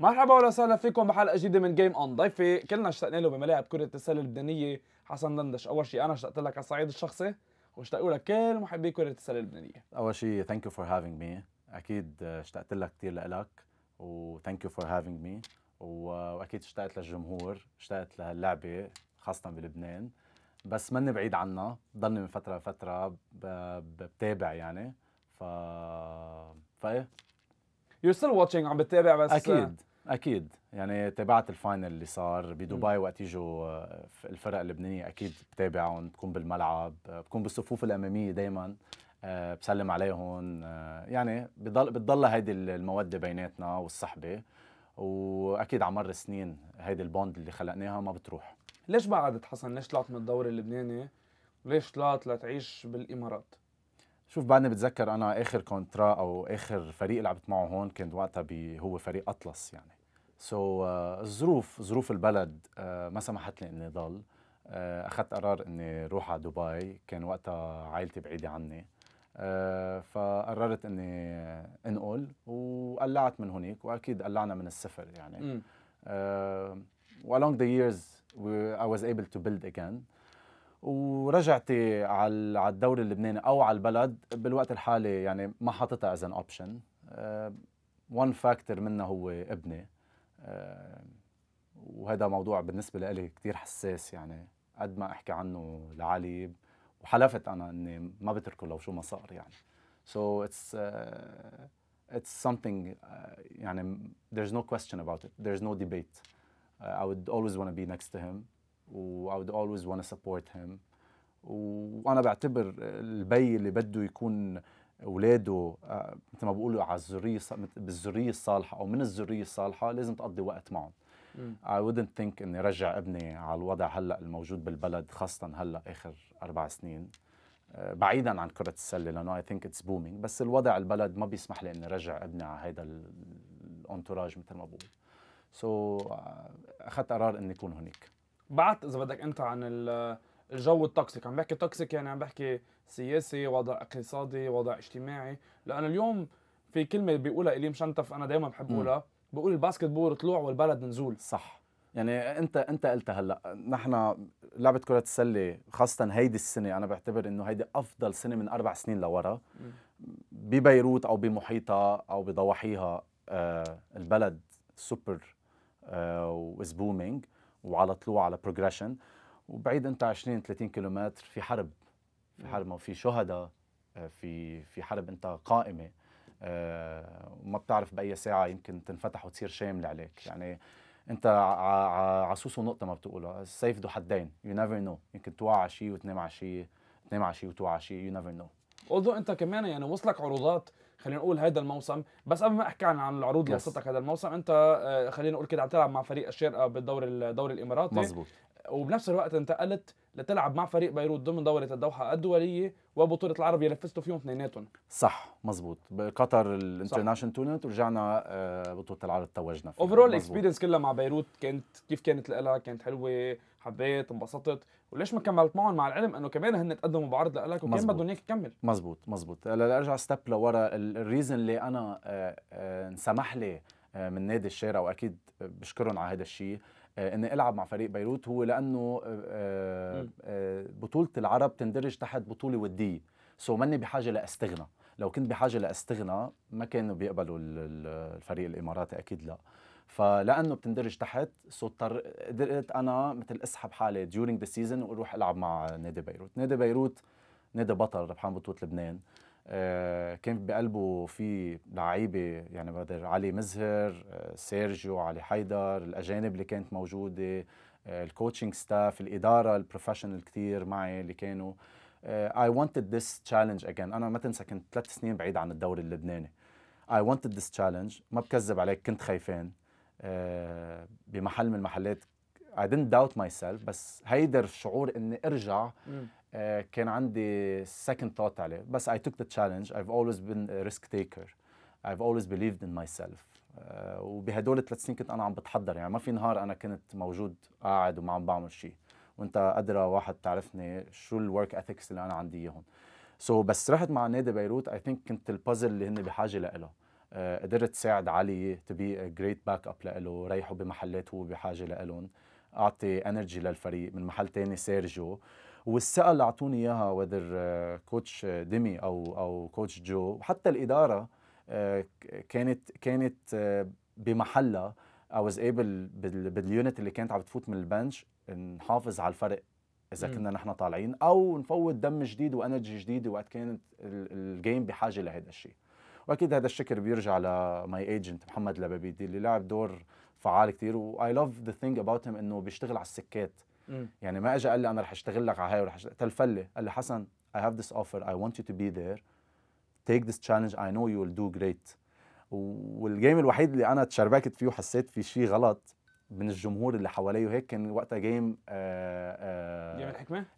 مرحبا وسهلا فيكم بحلقه جديده من جيم اون. ضيفي كلنا اشتقنا له بملاعب كره السله اللبنانيه حسن دندش. اول شيء انا اشتقت لك على الصعيد الشخصي واشتقوا لك كل محبي كره السله اللبنانيه. اول شيء ثانك يو فور هافينج مي، اكيد اشتقت لك كثير لك، وثانك يو فور هافينج مي، واكيد اشتقت للجمهور، اشتقت لهاللعبه خاصه بلبنان، بس ماني بعيد عنها، ضلني من فتره لفتره بتابع يعني فايه يو ستيل واتشينج، عم بتابع بس اكيد يعني تابعت الفاينل اللي صار بدبي وقت يجوا الفرق اللبنانيه، اكيد بتابعهم، بكون بالملعب، بكون بالصفوف الاماميه دائما، بسلم عليهم، يعني بتضل هيدي الموده بيناتنا والصحبه، واكيد على مر السنين هيدي البوند اللي خلقناها ما بتروح. ليش بعدت حسن؟ ليش طلعت من الدوري اللبناني؟ وليش طلعت لتعيش بالامارات؟ شوف، بعدني بتذكر انا اخر كونترا او اخر فريق لعبت معه هون كنت وقتها هو فريق أطلس يعني. ظروف البلد ما سمحت لي اني ضل، اخذت قرار اني روح على دبي، كان وقتها عائلتي بعيده عني، فقررت اني انقل وقلعت من هنيك، واكيد قلعنا من الصفر يعني. along the years I was able to build again، ورجعتي على الدوري اللبناني او على البلد بالوقت الحالي يعني ما حاطتها از ان اوبشن. وان فاكتور منه هو ابني، وهذا موضوع بالنسبه لي كثير حساس يعني، قد ما احكي عنه لعلي، وحلفت انا اني ما بتركه لو شو ما صار يعني. سو اتس something يعني there's no question about it, there's no debate. I would always want to be next to him. I would always want to support him. وانا بعتبر البي اللي بده يكون اولاده مثل ما بقولوا على الذريه، بالذريه الصالحه او من الذريه الصالحه، لازم تقضي وقت معهم. I wouldn't think اني رجع ابني على الوضع هلا الموجود بالبلد، خاصه هلا اخر 4 سنين، بعيدا عن كره السله لانه I think it's booming، بس الوضع البلد ما بيسمح لي اني رجع ابني على هذا الانتوراج مثل ما بقول. سو اخذت قرار اني اكون هناك. بعدت اذا بدك انت عن الجو التوكسيك، عم بحكي توكسيك يعني عم بحكي سياسي، وضع اقتصادي، وضع اجتماعي، لانه اليوم في كلمه بيقولها إليم شنتف انا دائما بحب اقولها، بقول الباسكت بول طلوع والبلد نزول. صح يعني، انت قلتها هلا، نحن لعبه كره السله خاصه هيدي السنه انا بعتبر انه هيدي افضل سنه من 4 سنين لورا ببيروت او بمحيطها او بضواحيها. البلد سوبر وز بومينج وعلى طلوع، على بروجريشن، وبعيد انت 20 30 كيلومتر في حرب، وفي شهداء، في حرب انت قائمه، وما بتعرف باي ساعه يمكن تنفتح وتصير شامله عليك يعني. انت عصوص ونقطه ما بتقولها، السيف ذو حدين، يو نيفر نو، يمكن توقع على شيء وتنام على شيء، تنام على شيء وتوقع على شيء، يو نيفر نو. اوضو انت كمان يعني وصلك عروضات، خلينا نقول هذا الموسم، بس قبل ما احكي عن العروض اللي وصلتك هذا الموسم، انت خلينا نقول كده عم تلعب مع فريق الشارقه بالدوري الاماراتي، مزبوط، وبنفس الوقت انتقلت لتلعب مع فريق بيروت ضمن دوري الدوحه الدوليه وبطوله العرب اللي فزتوا فيهم اثنيناتهم. صح مزبوط، بقطر الانترناشونال تورنمنت، ورجعنا بطوله العرب توجنا فيها. اوفرول الاكسبيرينس كلها مع بيروت كانت كيف؟ كانت لها كانت حلوه، حبيت، انبسطت، وليش ما كملت معهم؟ مع العلم انه كمان هن تقدموا بعرض لك وكان بدهم اياك تكمل. مزبوط. هلا ارجع ستيب لورا، الريزن اللي انا انسمح لي من نادي الشارقة، واكيد بشكرهم على هذا الشيء، اني العب مع فريق بيروت، هو لانه بطوله العرب تندرج تحت بطوله وديه، سو ماني بحاجه لاستغنى، لو كنت بحاجه لاستغنى ما كانوا بيقبلوا الفريق الاماراتي اكيد لا، فلانه بتندرج تحت، سو قدرت انا مثل اسحب حالي ديورينج ذا سيزون واروح العب مع نادي بيروت. نادي بيروت نادي بطل، ربحان بطوله لبنان، كان بقلبه في لعيبه يعني، بدر علي مزهر، سيرجيو، علي حيدر، الاجانب اللي كانت موجوده، الكوتشنج ستاف، الاداره البروفيشنال كثير معي اللي كانوا. I wanted this challenge again. انا ما تنسى كنت 3 سنين بعيد عن الدوري اللبناني. I wanted this challenge، ما بكذب عليك كنت خايفان بمحل من المحلات. I didn't doubt myself، بس هيدا الشعور اني ارجع كان عندي second thought عليه، بس I took the challenge. I've always been a risk taker. I've always believed in myself. وبهدول 3 سنين كنت أنا عم بتحضر يعني، ما في نهار أنا كنت موجود قاعد وما عم بعمل شيء، وأنت أدرى واحد تعرفني شو الورك اثكس اللي أنا عندي إياهم. بس رحت مع نادي بيروت، I think كنت البازل اللي هن بحاجة لإله. قدرت تساعد علي to be a great back up لإله، ريحه بمحلات هو بحاجه لإلهم، اعطي انرجي للفريق. من محل ثاني سيرجيو، والثقه اللي اعطوني اياها وذر كوتش ديمي او كوتش جو، وحتى الاداره كانت بمحلها. I was able باليونت اللي كانت عم بتفوت من البنش نحافظ على الفرق اذا كنا نحن طالعين، او نفوت دم جديد وانرجي جديده وقت كانت الجيم بحاجه لهذا الشيء. واكيد هذا الشكر بيرجع لماي ايجنت محمد الربيدي اللي لعب دور فعال كثير، واي لاف ذا ثينج اباوت هيم انه بيشتغل على السكات. يعني ما اجى قال لي انا رح اشتغل لك على هاي ورح تلفلي، قال لي حسن I have this offer I want you to be there take this challenge I know you will do great. والجيم الوحيد اللي انا تشربكت فيه وحسيت في شيء غلط من الجمهور اللي حواليه وهيك كان وقتها جيم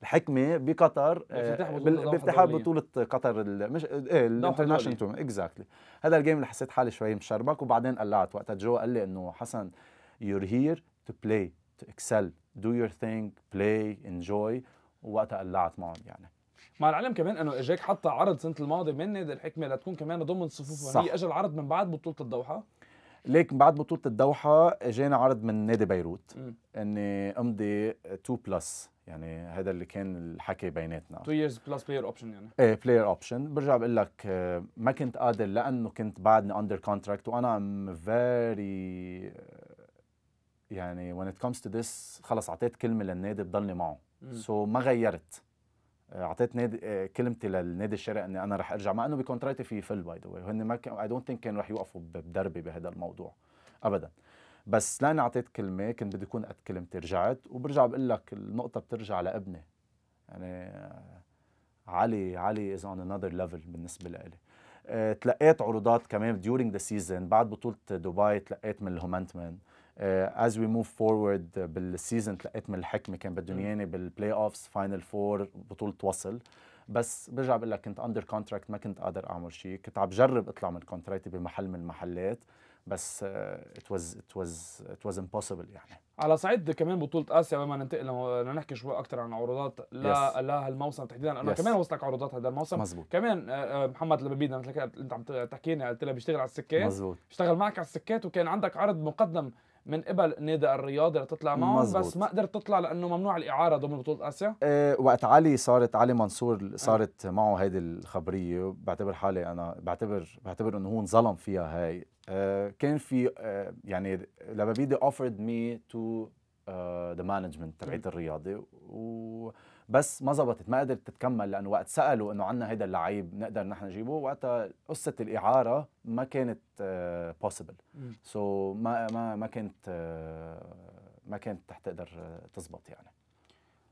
الحكمه بقطر، بافتتاح بطوله قطر مش الانترناشونال توم اكزاكتلي. هذا الجيم اللي حسيت حالي شوي مشربك، وبعدين قلعت وقتها جو قال لي انه حسن you're here to play to excel do your thing play enjoy، ووقتها قلعت معهم. يعني مع العلم كمان انه اجاك حتى عرض سنه الماضي من نادي الحكمه لتكون كمان ضمن صفوفه، هي اجى العرض من بعد بطوله الدوحه. ليك بعد بطوله الدوحه اجاني عرض من نادي بيروت اني امضي 2 بلس، يعني هذا اللي كان الحكي بيناتنا 2 years بلس بلاير اوبشن. يعني ايه بلاير اوبشن. برجع بقول لك ما كنت قادر لانه كنت بعدني اندر كونتراكت، وانا ام فيري يعني وين ات كمز تو ذس خلص اعطيت كلمه للنادي بضلني معه، سو ما غيرت، اعطيت نادي كلمتي للنادي الشارقة اني انا رح ارجع، مع انه بكونترايتي في فل باي ذا واي، وهن ما اي دونت ثينك كانوا رح يوقفوا بدربي بهذا الموضوع ابدا، بس لاني اعطيت كلمه كنت بدي اكون قد كلمتي رجعت. وبرجع بقول لك النقطه بترجع لابني، يعني علي از اون انذر ليفل بالنسبه لإلي. تلقيت عروضات كمان ديورينج ذا سيزون، بعد بطوله دبي تلقيت من الهومنتمان، as we move forward بالسيزون تلقيت من الحكمه، كان بدهم اياني بالبلاي اوفز فاينل فور بطوله وصل، بس برجع بقول لك كنت اندر كونتراكت ما كنت قادر اعمل شيء، كنت عم بجرب اطلع من كونتراكتي بمحل من المحلات، بس it was impossible. يعني على صعيد كمان بطوله اسيا لما ننتقل لنحكي شوي اكثر عن عروضات لهالموسم تحديدا، لانه كمان وصلك عروضات هذا الموسم. مزبوط. كمان محمد الربيدي مثل انت عم تحكيني قلت لها بيشتغل على السكات. مزبوط. اشتغل معك على السكات، وكان عندك عرض مقدم من قبل نادي الرياضي لتطلع معه، بس ما قدرت تطلع لانه ممنوع الاعاره ضمن بطوله اسيا. وقت علي منصور صارت معه هيدي الخبريه، بعتبر حالي انا بعتبر انه هو انظلم فيها هاي. كان في يعني لبابيدي offered me to the management تبعت الرياضي، وبس ما زبطت ما قدرت تتكمل، لانه وقت سالوا انه عندنا هيدا اللعيب نقدر نحن نجيبه، وقتها قصه الاعاره ما كانت possible، سو ما كانت رح تقدر تزبط. يعني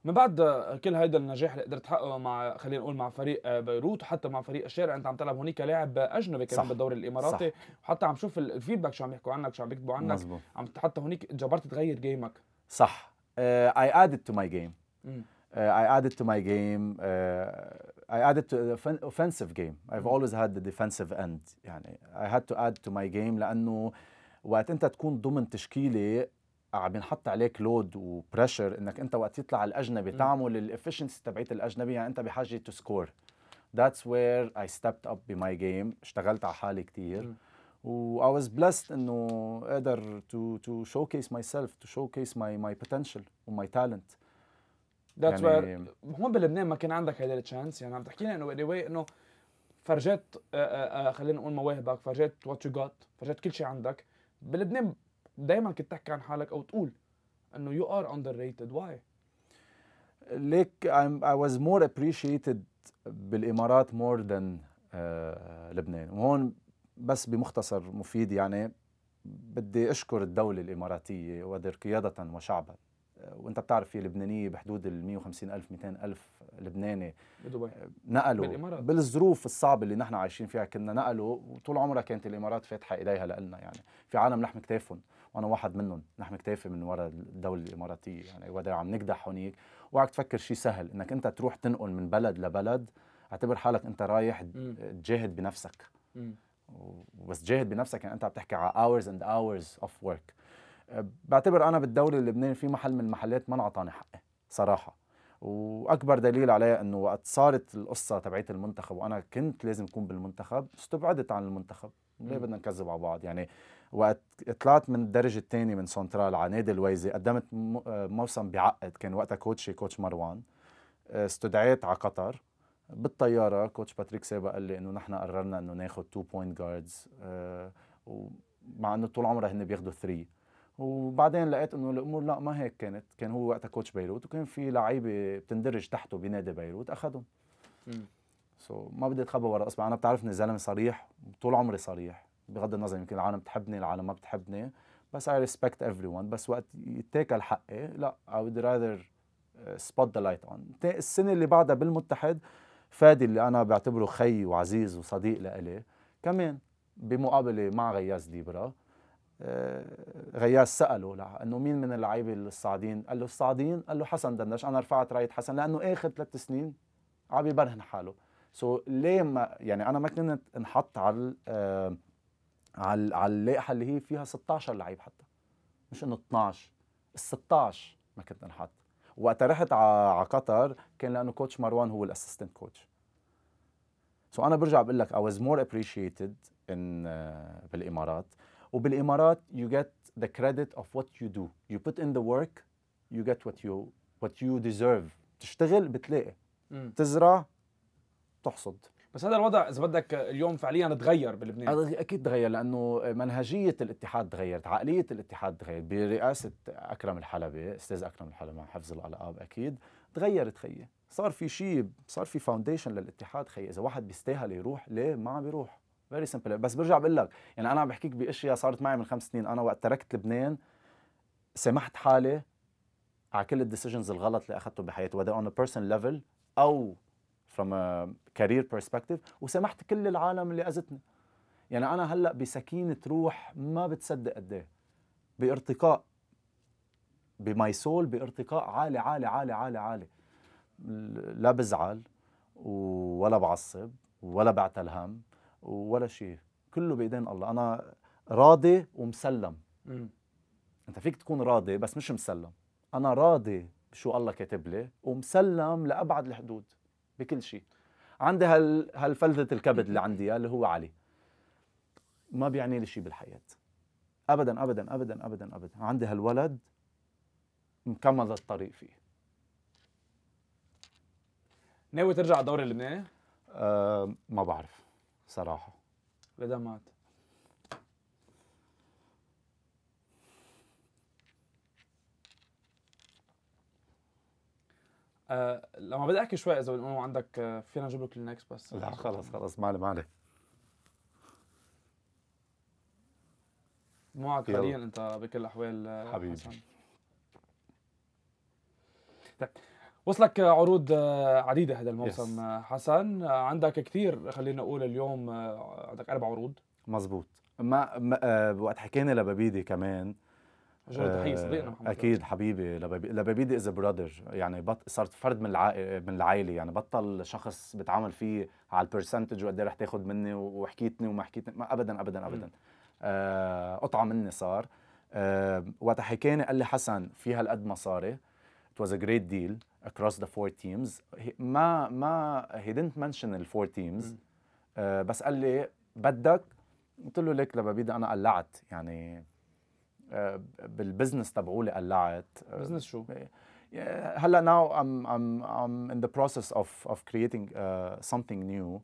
من بعد كل هيدا النجاح اللي قدرت تحققه مع خلينا نقول مع فريق بيروت وحتى مع فريق الشارقة، انت عم تلعب هونيك لاعب اجنبي كمان بالدوري الاماراتي، وحتى عم شوف الفيدباك شو عم يحكوا عنك شو عم بيكتبوا عنك. مزبوط. عم حتى هونيك جبرت تغير جيمك. صح. I added to my game. I added to the offensive game. I've always had the defensive end. يعني I had to add to my game، لانه وقت انت تكون ضمن تشكيله عم بنحط عليك لود وبريشر، انك انت وقت يطلع الاجنبي تعمل الافشنسي تبعت الاجنبي، يعني انت بحاجه تو سكور. ذاتس وير اي ستيبت اب بماي جيم، اشتغلت على حالي كثير، واي واز بلست انه اقدر تو شو كيس ماي سيلف، تو شو كيس ماي بوتنشل وماي تالنت. ذاتس وير هون بلبنان ما كان عندك هيدا التشانس، يعني عم تحكي لنا انه anyway انه فرجيت خلينا نقول مواهبك، فرجيت وات يو جوت، فرجيت كل شيء عندك. بلبنان دايما كنت تحكي عن حالك او تقول انه يو ار اندر ريتد، واي؟ ليك اي واز مور ابريشيتد بالامارات مور ذان لبنان، وهون بس بمختصر مفيد يعني بدي اشكر الدوله الاماراتيه وذر قياده وشعبا، وانت بتعرف في لبنانيه بحدود ال 150,000 200,000 لبناني بدبي نقلوا بالإمارات. بالظروف الصعبه اللي نحن عايشين فيها كنا نقلوا، وطول عمرها كانت الامارات فاتحه ايديها لنا، يعني في عالم لحم كتافهم وانا واحد منهم، لحم كتافي من وراء الدوله الاماراتيه. يعني ودا عم نكدح هونيك، اوعك تفكر شيء سهل انك انت تروح تنقل من بلد لبلد، اعتبر حالك انت رايح تجاهد بنفسك، وبس تجاهد بنفسك يعني انت عم تحكي على hours and hours of work. بعتبر انا بالدوري اللبناني في محل من المحلات ما انعطاني حقي صراحه، واكبر دليل عليه انه وقت صارت القصه تبعت المنتخب وانا كنت لازم اكون بالمنتخب، استبعدت عن المنتخب ليه بدنا نكذب على بعض؟ يعني وقت طلعت من الدرجه الثانيه من سنترال على نادي الويزي قدمت موسم بعقد، كان وقتها كوتشي كوتش مروان، استدعيت على قطر بالطياره، كوتش باتريك سابا قال لي انه نحن قررنا انه ناخذ 2 بوينت جاردز، ومع انه طول عمره هن بياخذوا 3، وبعدين لقيت انه الامور لا ما هيك كانت، كان هو وقتها كوتش بيروت وكان في لعيبه بتندرج تحته بنادي بيروت اخذهم. سو ما بدي اتخبى ورا اصبع، انا بتعرفني زلمه صريح طول عمري صريح، بغض النظر يمكن العالم بتحبني العالم ما بتحبني، بس اي ريسبكت ايفري ون، بس وقت يتاكل حقي لا اي وود راذر سبوت ذا لايت اون. السنه اللي بعدها بالمتحد فادي اللي انا بعتبره خي وعزيز وصديق لإلي كمان بمقابله مع غياس ديبرا، غياس سأله انه مين من اللعيبه الصاعدين؟ قال له الصاعدين؟ قال له حسن دندش، انا رفعت رايه حسن لانه اخر 3 سنين عم يبرهن حاله. سو ليه ما يعني انا ما كنت انحط على على اللائحه اللي هي فيها 16 لعيب، حتى مش انه 12، ال 16 ما كنت انحط. وقتها رحت على قطر كان لانه كوتش مروان هو الاسيستنت كوتش. سو انا برجع بقول لك I was more appreciated in بالامارات، وبالامارات you get the credit of what you do. You put in the work, you get what you deserve. تشتغل بتلاقي، تزرع تحصد. بس هذا الوضع اذا بدك اليوم فعليا تغير بلبنان. اكيد تغير لانه منهجيه الاتحاد تغيرت، عقليه الاتحاد تغيرت برئاسه اكرم الحلبي، استاذ اكرم الحلبي مع حفظ الالقاب اكيد، تغيرت خيي، صار في شيء، صار في فاونديشن للاتحاد خيي، اذا واحد بيستاهل يروح ليه ما عم بيروح؟ فيري سمبل. بس برجع بقول لك يعني انا عم بحكيك باشياء صارت معي من 5 سنين، انا وقت تركت لبنان سمحت حالي على كل الديسيجنز الغلط اللي اخذته بحياتي، whether on a personal level او from a career perspective، وسمحت كل العالم اللي اذتني. يعني انا هلا بسكينه روح ما بتصدق قد ايه، بارتقاء بماي سول، بارتقاء عالي عالي عالي عالي عالي، لا بزعل ولا بعصب ولا بعتل هم ولا شيء، كله بايدين الله، انا راضي ومسلم. انت فيك تكون راضي بس مش مسلم، انا راضي بشو الله كاتب لي ومسلم لابعد الحدود بكل شيء. عندي هالفلذة الكبد اللي عندي اللي هو علي، ما بيعني لي شيء بالحياة أبداً أبداً أبداً أبداً أبداً. عندي هالولد مكمل الطريق فيه. ناوي ترجع على الدوري اللبناني؟ ما بعرف صراحة. ليه مات؟ لما بدي احكي شوي اذا بنقول عندك فينا نجيب لك النكس بس لا خلص خلص ما علي معك حاليا انت بكل الاحوال حبيبي حسن. طيب وصلك عروض عديده هذا الموسم حسن، عندك كثير، خلينا نقول اليوم عندك 4 عروض مزبوط. ما وقت حكينا لبابيدي كمان تحية صديقنا محمد اكيد حبيبي لبابيدي از برادر، يعني صارت فرد من العائله، يعني بطل شخص بتعامل فيه على البرسنتج وقد ايه رح تاخذ مني وحكيتني وما حكيتني، ما ابدا ابدا ابدا. قطعه مني صار. وقت حكيني قال لي حسن في هالقد مصاري، it was a great deal across the 4 teams. ما he didn't mention the 4 teams. بس قال لي بدك، قلت له ليك لبابيدي انا قلعت، يعني بالبزنس تبعولي قلعت. بزنس شو؟ هلا now I'm in the process of creating something new.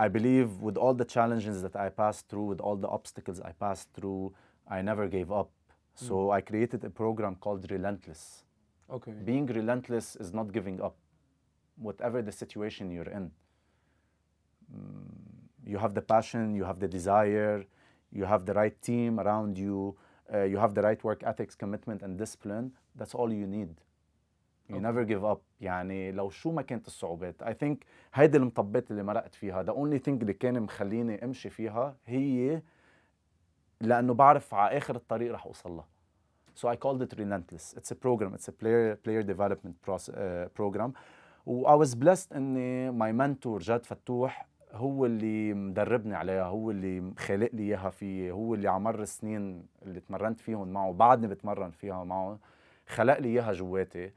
I believe with all the challenges that I passed through, with all the obstacles I passed through, I never gave up. So I created a program called Relentless. Okay. Being relentless is not giving up. Whatever the situation you're in, you have the passion, you have the desire, you have the right team around you, you have the right work ethics, commitment and discipline. That's all you need. You never give up. يعني لو شو ما كانت الصعوبات. I think هيدي المطبات اللي مرقت فيها، the only thing اللي كان مخليني امشي فيها هي لأنه بعرف على آخر الطريق رح أوصل لها. So I called it Relentless. It's a program. It's a player development program. I was blessed إني my mentor جاد فتوح هو اللي مدربني عليها، هو اللي خالق لي اياها، فيه هو اللي على مر السنين اللي تمرنت فيهم معه بعدني بتمرن فيها معه، خلق لي اياها جواتي.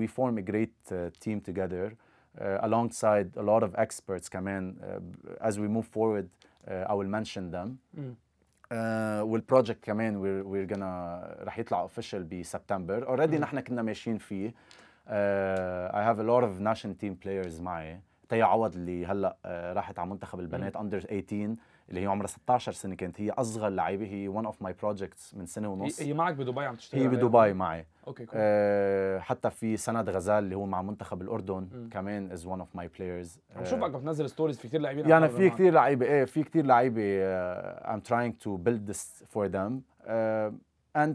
We form a great team together. alongside a lot of experts كمان as we move forward I will mention them. والproject كمان we're gonna رح يطلع official بسبتمبر. already نحن كنا ماشيين فيه. I have a lot of national team players معي. تيا عوض اللي هلا راحت على منتخب البنات under 18 اللي هي عمرها 16 سنه، كانت هي اصغر لعيبه، هي one of my projects من سنه ونص. هي معك بدبي عم تشتغل؟ هي بدبي معي. اوكي cool. حتى في سند غزال اللي هو مع منتخب الاردن كمان از one of my players. عم شوفك عم تنزل ستوريز في كثير لاعبين، يعني في كثير لعيبه، ايه في كثير لعيبه I'm trying to build this for them and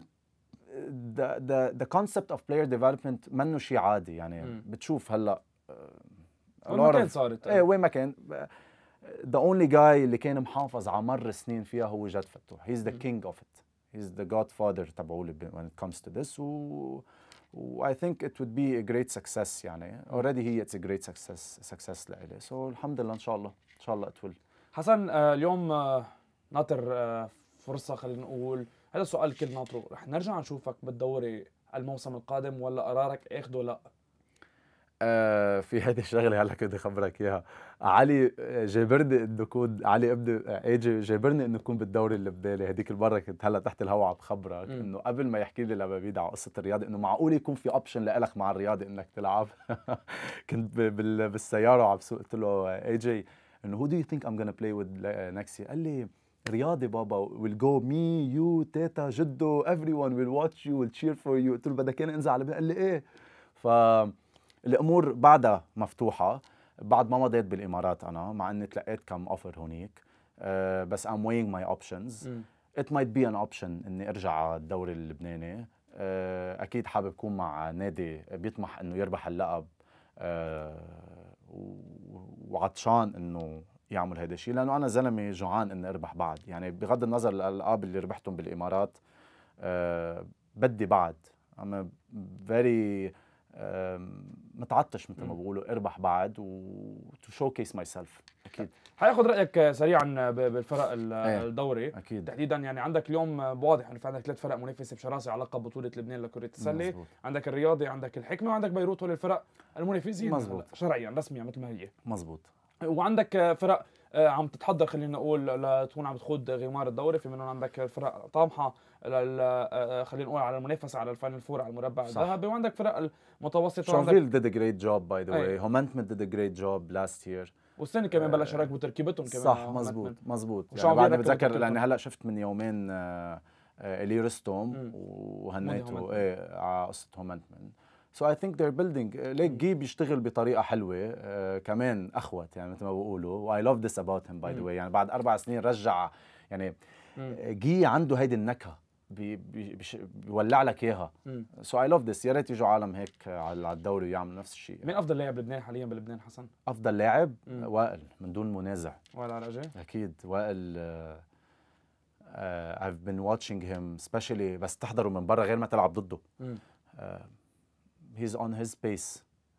the concept of player development منه شيء عادي، يعني بتشوف هلا وين ما كان صارت، ايه وين ما كان. The only guy اللي كان محافظ على مر سنين فيها هو جاد فتوح. He's the king of it. He's the godfather تبعولي when it comes to this. I think it would be a great success يعني. Already he it's a great success لإلي. So الحمد لله إن شاء الله. إن شاء الله it will. حسن اليوم ناطر فرصة، خلينا نقول هذا السؤال كل ناطره، رح نرجع نشوفك بالدوري الموسم القادم ولا قرارك اخده لا؟ في هذه الشغله هلا كنت اخبرك اياها. علي جابرني انه اكون، علي ابن ايجي جابرني انه اكون بالدوري اللبناني. هذيك المره كنت هلا تحت الهواء عم بخبرك انه قبل ما يحكي لي لبابيد على قصه الرياضي انه معقول يكون في اوبشن لك مع الرياضي انك تلعب. كنت بالسياره وعم بسوق، قلت له ايجي انه who do you think I'm gonna play with next year؟ قال لي رياضي بابا، will go me you تيتا جدو everyone will watch you will cheer for you. قلت له بدك اياني انزل على لبنان؟ قال لي ايه. ف الامور بعدها مفتوحه، بعد ما مضيت بالامارات انا مع اني تلقيت كم اوفر هونيك، بس I'm weighing my options. It might be an option اني ارجع على الدوري اللبناني. اكيد حابب اكون مع نادي بيطمح انه يربح اللقب وعطشان انه يعمل هذا الشيء، لانه انا زلمه جوعان اني اربح بعد، يعني بغض النظر الالقاب اللي ربحتهم بالامارات بدي بعد. I'm very متعطش مثل ما بقولوا اربح بعد وتو شو كيس ماي سيلف. اكيد حياخذ رايك سريعا بالفرق الدوري أكيد. تحديدا يعني عندك اليوم واضح انه في عندك ثلاث فرق منافسه بشراسه على لقب بطوله لبنان لكره السله، عندك الرياضي، عندك الحكمه، وعندك بيروت. هول الفرق المنافسين شرعيا رسميا مثل ما هي مزبوط، وعندك فرق عم تتحضر خلينا نقول لتكون عم تخوض غمار الدوري، في منهم عندك فرق طامحه خلينا نقول على المنافسه على الفاينل فور على المربع الذهبي، وعندك فرق متوسطه. شونفيل did a great job by the way. هومنتمنت did a great job last year. والسنه كمان بلش يركبوا تركيبتهم كمان. صح مزبوط. يعني بعدني بتذكر لاني هلا شفت من يومين اللي رستوم وهنيته ايه على قصه هومنتمنت. So I think they're building. ليك جي بيشتغل بطريقة حلوة كمان أخوت يعني مثل ما بقولوا. I love this about him by the way. يعني بعد 4 سنين رجع، يعني جي عنده هيدي النكهة بيولع لك إياها. So I love this. يا ريت يجوا عالم هيك على الدوري ويعملوا نفس الشيء. مين أفضل لاعب لبناني حاليا بلبنان حسن؟ أفضل لاعب وائل من دون منازع. وائل عرقجي؟ أكيد وائل. I've been watching him especially بس تحضروا من برا غير ما تلعب ضده. He's on his pace,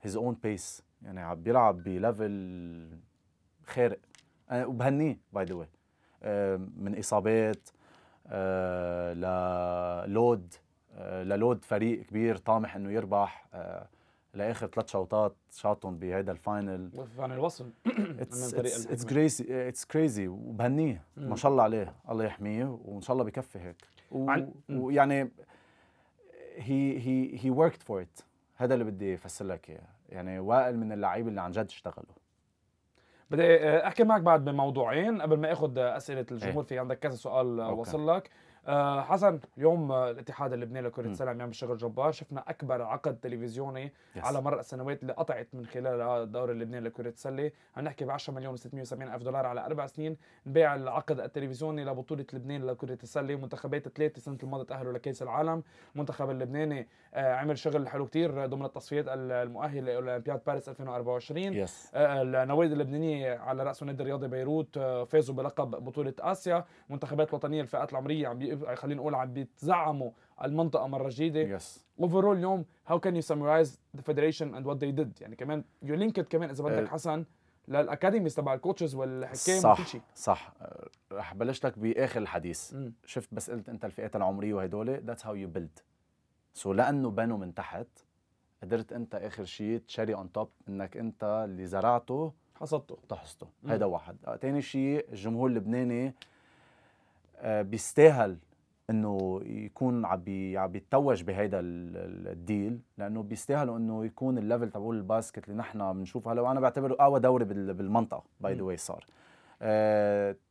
his own pace. يعني عم بيلعب بليفل خارق وبهنيه باي ذا واي. من اصابات للود فريق كبير طامح انه يربح لاخر 3 شوطات شاطهم بهيدا الفاينل عن الوصل. It's crazy وبهنيه ما شاء الله عليه، الله يحميه وان شاء الله بكفي هيك. ويعني he worked for it. هذا اللي بدي افسر لك اياه، يعني وائل من اللعيبه اللي عن جد اشتغلوا. بدي احكي معك بعد بموضوعين قبل ما اخذ اسئله الجمهور. في عندك كذا سؤال وصل لك. حسن اليوم الاتحاد اللبناني لكره السله عم بيشتغل جبار، شفنا اكبر عقد تلفزيوني على مر السنوات اللي قطعت من خلالها الدوري اللبناني لكره السله، عم نحكي ب 10,670,000 دولار على 4 سنين، نبيع العقد التلفزيوني لبطوله لبنان لكره السله. منتخبات 3 السنه الماضيه تاهلوا لكاس العالم، المنتخب اللبناني عمل شغل حلو كثير ضمن التصفيات المؤهله لاولمبياد باريس 2024. النوادي اللبنانيه على راسه نادي الرياضي بيروت فازوا بلقب بطوله اسيا. منتخبات الوطنيه الفئات العمريه خلينا نقول عم بيتزعموا المنطقه مره جديده. اوفرول اليوم هاو كان يو سمرايز ذا فيدريشن اند وات ذي ديد، يعني كمان يو لينكد كمان اذا بدك حسن للاكاديميز تبع الكوتشز والحكام وكل شيء. صح رح بلش لك باخر الحديث. شفت بس قلت انت الفئات العمريه وهدول ذاتس هاو يو بيلد. سو لانه بنوا من تحت قدرت انت اخر شيء تشري اون توب انك انت اللي زرعته حصدته تحصده. هذا واحد. ثاني شيء الجمهور اللبناني بيستاهل انه يكون عم بيتوج بهيدا الديل، لانه بيستاهلوا انه يكون الليفل تبعول الباسكت اللي نحن بنشوفه هلا، وانا بعتبره اقوى دوري بالمنطقه باي ذا واي صار.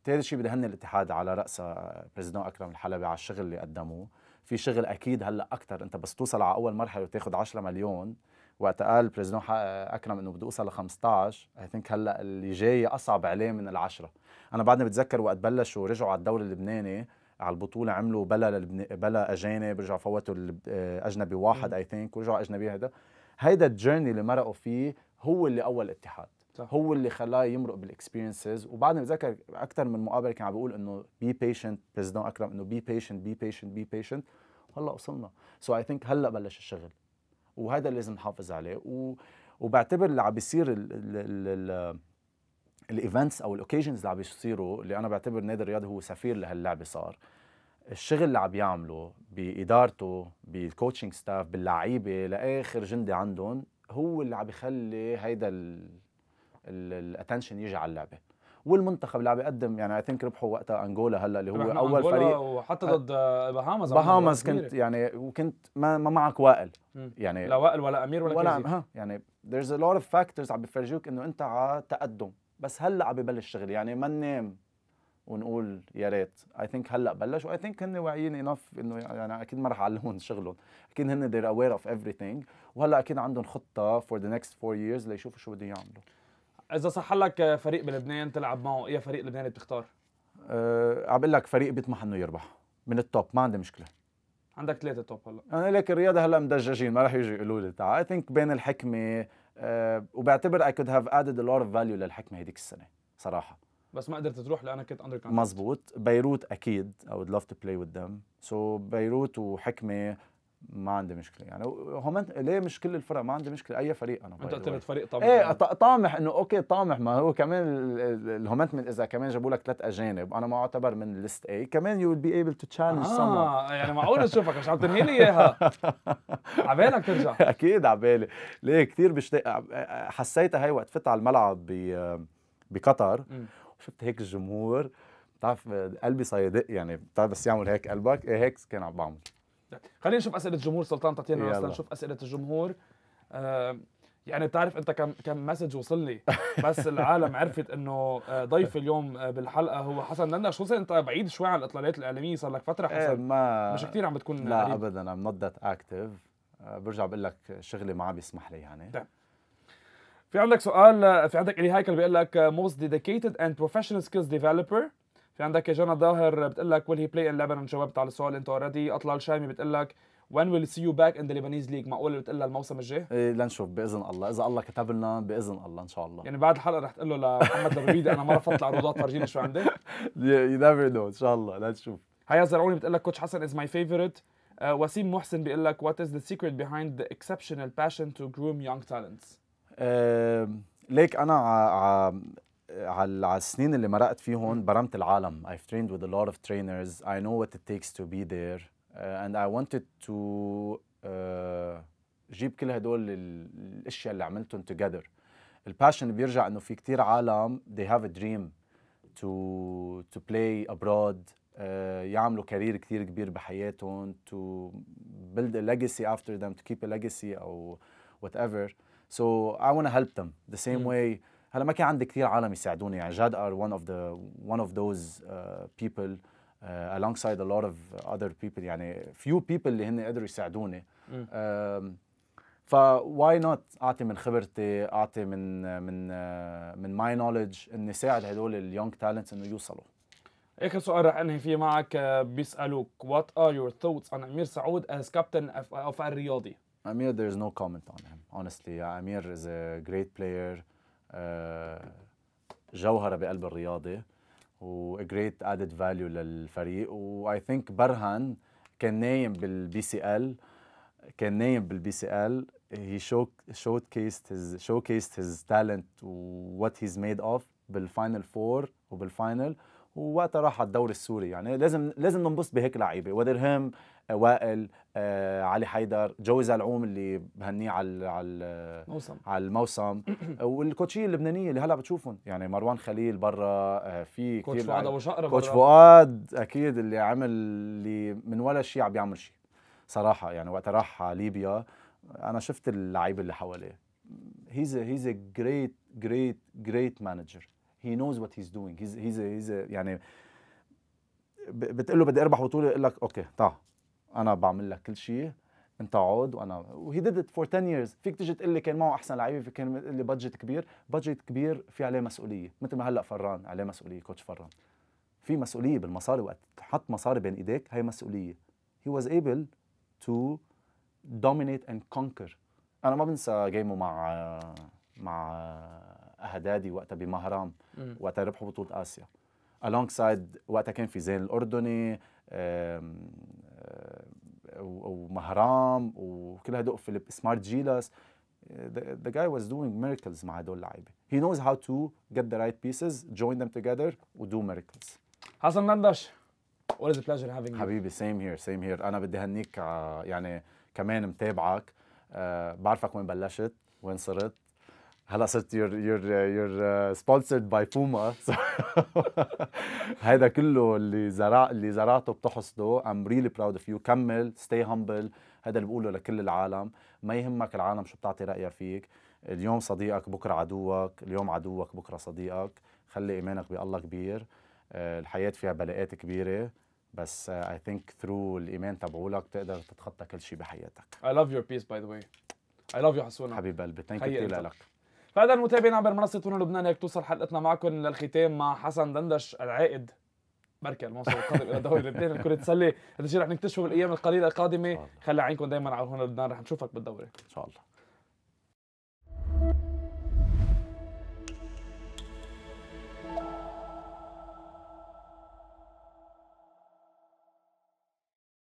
ثالث شيء بدي اهني الاتحاد على راس بريزيدون اكرم الحلبي على الشغل اللي قدموه، في شغل اكيد هلا اكثر، انت بس توصل على اول مرحله وتاخذ 10 مليون، وقت قال بريزيدون اكرم انه بده اوصل ل 15، اي ثينك هلا اللي جاي اصعب عليه من ال10. انا بعدني بتذكر وقت بلشوا ورجعوا على الدوري اللبناني على البطوله عملوا بلا اجانب، رجعوا فوتوا اجنبي واحد اي ثينك ورجعوا اجنبي. هيدا الجيرني اللي مرقوا فيه هو اللي اول اتحاد، هو اللي خلاه يمرق بالاكسبيرينسز. وبعدني بتذكر اكثر من مقابله كان عم بيقول انه بي بيشنت بريزيدون اكرم، انه بي بيشنت بي بيشنت بي بيشنت، هلا وصلنا. سو اي ثينك هلا بلش الشغل وهذا اللي لازم نحافظ عليه. وبعتبر اللي عم بيصير الايفنتس او الاوكيجنز اللي عم بيصيروا، اللي انا بعتبر نادي الرياضي هو سفير لهاللعبه، صار الشغل اللي عم بيعمله بادارته بالكوتشنج ستاف باللعيبه لاخر جندي عندهم هو اللي عم بيخلي هيدا الاتنشن يجي على اللعبه. والمنتخب اللي عم بيقدم، يعني اي ثينك ربحوا وقتها انغولا هلا اللي هو اول فريق، وحتى ضد بهامز كنت يعني، وكنت ما معك وائل يعني، لا وائل ولا امير ولا كيزي. يعني there's a lot of factors عم بيفرجوك انه انت على تقدم، بس هلا عم ببلش الشغل. يعني ما ننام ونقول يا ريت، اي ثينك هلا بلش، واي ثينك هن واعيين انف انه يعني اكيد ما رح علمهم شغلهم، اكيد هن they're aware of everything، وهلا اكيد عندهم خطه for the next 4 years ليشوفوا شو بدهم يعملوا. إذا صح لك فريق بلبنان تلعب معه، إيه فريق لبناني بتختار؟ عم بقول لك فريق بيطمح إنه يربح من التوب، ما عندي مشكلة. عندك 3 توب هلا. أنا لك الرياضة هلا مدججين، ما رح يجوا يقولوا لي تعال، أي ثينك بين الحكمة وبعتبر I could have added a lot of value للحكمة هيديك السنة صراحة. بس ما قدرت تروح لأنك كنت أندر كونتراكت. مظبوط، بيروت أكيد I would love to play with them، so بيروت وحكمة ما عندي مشكله. يعني هم ليه مش كل الفرق، ما عندي مشكله اي فريق. انا انت قلت فريق طامح، ايه طامح انه اوكي طامح، ما هو كمان الهومنت من اذا كمان جابوا لك 3 اجانب انا ما اعتبر من ليست اي، كمان يو ويل بي ايبل تو تشالنج سم. يعني معقول تشوفك مش عم تنهي لي اياها؟ عبالك ترجع؟ اكيد عبالي، ليه كثير بشتاق. حسيتها هي وقت فت على الملعب بقطر وشفت هيك الجمهور، بتعرف قلبي صيدق يعني، بتعرف بس يعمل هيك قلبك، ايه هيك كان عم بعمل. خلينا نشوف اسئله الجمهور. سلطان تعطينا مثلا نشوف اسئله الجمهور. يعني بتعرف انت كم مسج وصل لي، بس العالم عرفت انه ضيف اليوم بالحلقه هو حسن دندش. خصوصا انت بعيد شوي عن الاطلالات الاعلاميه، صار لك فتره حسن، ما مش كثير عم بتكون. لا قريب. ابدا، عم نضت اكتف، برجع بقول لك شغلي ما عم بيسمح لي يعني. ده. في عندك سؤال، في عندك الي هايكل بيقول لك موست ديديكيتد اند بروفيشنال سكيلز ديفلوبر. في عندك جنى ظاهر بتقول لك will he play in Lebanon؟ جاوبت على السؤال انت اوريدي. اطلال شامي بتقول لك when will see you back in the Lebanese league؟ معقول بتقول لها الموسم الجاي؟ ايه لنشوف باذن الله، اذا الله كتب لنا باذن الله ان شاء الله. يعني بعد الحلقه رح تقول له لمحمد الربيدي انا ما رفضت العروضات، فرجيني شو عندك. يو نيفر نو، ان شاء الله لنشوف. هيا زرعوني بتقول لك كوتش حسن is my favorite. وسيم محسن بيقول لك what is the secret behind the exceptional passion to groom young talents؟ ليك انا على السنين اللي مرقت فيهم برمت العالم. I've trained with a lot of trainers. I know what it takes to be there. And I wanted to جيب كل هدول الاشياء اللي عملتهم together. الباشن بيرجع انه في كتير عالم they have a dream to play abroad. يعملوا كارير كتير كبير بحياتهم, to build a legacy after them, to keep a legacy or whatever. So I want to help them the same way. هلا ما كان عندي كثير عالم يساعدوني يعني. جاد ار one of those people alongside a lot of other people يعني few people اللي هن قدروا يساعدوني. ف why not اعطي من خبرتي، اعطي من my knowledge اني ساعد هدول اليونج تالنتس انه يوصلوا. اخر سؤال رح انهي فيه معك، بيسالوك what are your thoughts on امير سعود as captain of الرياضي؟ امير there is no comment on him honestly. امير is a great player. جوهرة بقلب الرياضة و a great added value للفريق. و I think برهن كان نايم بالBCL he showcased his talent و what he's made of بالفاينل 4 وبالفاينل ووقتها راح على الدوري السوري. يعني لازم ننبسط بهيك لعيبه، ودرهم، وائل، علي حيدر، جوز العوم اللي بهنيه على الموسم والكوتشيه اللبنانيه اللي هلا بتشوفهم، يعني مروان خليل برا، في كثير كوتش فؤاد ابو شقره، كوتش فؤاد اكيد اللي عمل اللي من ولا شيء عم بيعمل شيء صراحه. يعني وقت راح على ليبيا انا شفت اللعيبه اللي حواليه، هيز جريت جريت جريت مانجر، هي نوز وات هيز دوينج، هيز يعني بتقول له بدي اربح بطوله يقول لك اوكي تعال انا بعمل لك كل شيء انت اقعد وانا، وهي ديد ات فور 10 years. فيك تيجي تقول لي كان معه احسن لعيبه، كان اللي بادجت كبير في عليه مسؤوليه، مثل ما هلا فران عليه مسؤوليه، كوتش فران في مسؤوليه بالمصاري، وقت تحط مصاري بين ايديك هي مسؤوليه. He was able to dominate and conquer. انا ما بنسى جيمه مع اهدادي وقتها بمهرام، وقتها ربحوا بطوله اسيا along side، وقتها كان في زين الاردني ومهرام وكل هدول، فيليب سمارت جيلاس. The guy was doing miracles مع هدول اللعيبه. He knows how to get the right pieces, join them together وdo miracles. حسن دندش، what is a pleasure having you. حبيبي same here. انا بدي هنيك يعني كمان متابعك، بعرفك وين بلشت وين صرت، هلا صرت you're sponsored by Puma. هيدا كله اللي زرعته بتحصده. I'm really proud of you. كمل، stay humble، هذا اللي بقوله لكل العالم. ما يهمك العالم شو بتعطي رأيها فيك، اليوم صديقك بكره عدوك، اليوم عدوك بكره صديقك. خلي إيمانك بالله كبير، الحياة فيها بلاءات كبيرة، بس I think through الإيمان تبعولك تقدر تتخطى كل شيء بحياتك. I love your piece by the way. I love you حسونا حبيب قلبي، thank you كثير لك. فإذا المتابعين عبر منصة تون لبنان، هيك توصل حلقتنا معكم للختام مع حسن دندش العائد بركة الموسم القادم إلى الدوري اللبناني. الكرة تسلي، هذا الشيء رح نكتشفه بالأيام القليلة القادمة. خلي عينكم دائما على هون لبنان، رح نشوفك بالدوري إن شاء الله.